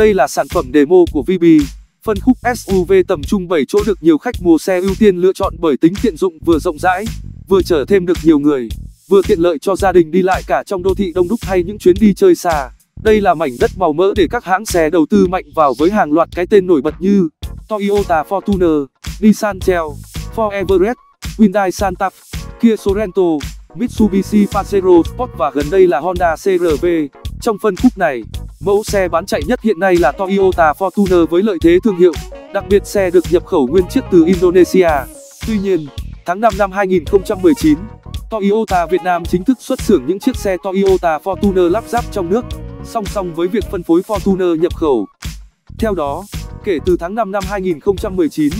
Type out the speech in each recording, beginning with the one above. Đây là sản phẩm demo của VB, phân khúc SUV tầm trung 7 chỗ được nhiều khách mua xe ưu tiên lựa chọn bởi tính tiện dụng, vừa rộng rãi, vừa chở thêm được nhiều người, vừa tiện lợi cho gia đình đi lại cả trong đô thị đông đúc hay những chuyến đi chơi xa. Đây là mảnh đất màu mỡ để các hãng xe đầu tư mạnh vào với hàng loạt cái tên nổi bật như Toyota Fortuner, Nissan X-Trail, Ford Everest, Hyundai Santa Fe, Kia Sorento, Mitsubishi Pajero Sport và gần đây là Honda CRV. Trong phân khúc này, mẫu xe bán chạy nhất hiện nay là Toyota Fortuner với lợi thế thương hiệu, đặc biệt xe được nhập khẩu nguyên chiếc từ Indonesia. Tuy nhiên, tháng 5 năm 2019, Toyota Việt Nam chính thức xuất xưởng những chiếc xe Toyota Fortuner lắp ráp trong nước, song song với việc phân phối Fortuner nhập khẩu. Theo đó, kể từ tháng 5 năm 2019,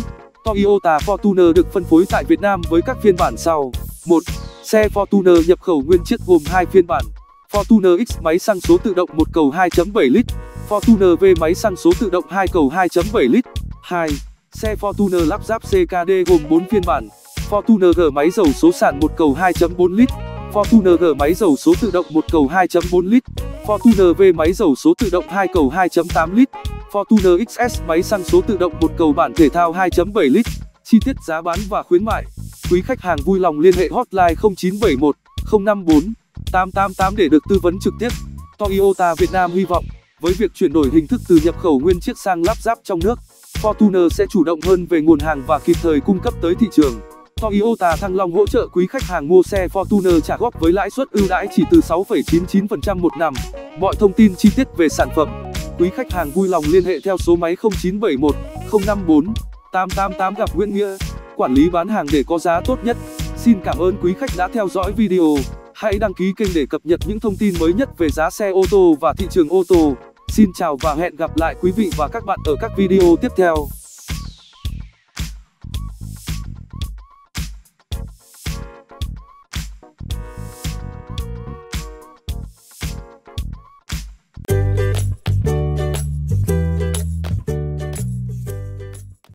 Toyota Fortuner được phân phối tại Việt Nam với các phiên bản sau. 1. Xe Fortuner nhập khẩu nguyên chiếc gồm 2 phiên bản: Fortuner X máy xăng số tự động 1 cầu 2.7 lít, Fortuner V máy xăng số tự động 2 cầu 2.7 lít. 2. Xe Fortuner lắp ráp CKD gồm 4 phiên bản: Fortuner G máy dầu số sàn 1 cầu 2.4 lít, Fortuner G máy dầu số tự động 1 cầu 2.4 lít, Fortuner V máy dầu số tự động 2 cầu 2.8 lít, Fortuner XS máy xăng số tự động 1 cầu bản thể thao 2.7 lít. Chi tiết giá bán và khuyến mại, quý khách hàng vui lòng liên hệ hotline 0971 054 888 để được tư vấn trực tiếp. Toyota Việt Nam hy vọng, với việc chuyển đổi hình thức từ nhập khẩu nguyên chiếc sang lắp ráp trong nước, Fortuner sẽ chủ động hơn về nguồn hàng và kịp thời cung cấp tới thị trường. Toyota Thăng Long hỗ trợ quý khách hàng mua xe Fortuner trả góp với lãi suất ưu đãi chỉ từ 6,99% một năm. Mọi thông tin chi tiết về sản phẩm, quý khách hàng vui lòng liên hệ theo số máy 0971 054 888 gặp Nguyễn Nghĩa, quản lý bán hàng để có giá tốt nhất. Xin cảm ơn quý khách đã theo dõi video. Hãy đăng ký kênh để cập nhật những thông tin mới nhất về giá xe ô tô và thị trường ô tô. Xin chào và hẹn gặp lại quý vị và các bạn ở các video tiếp theo.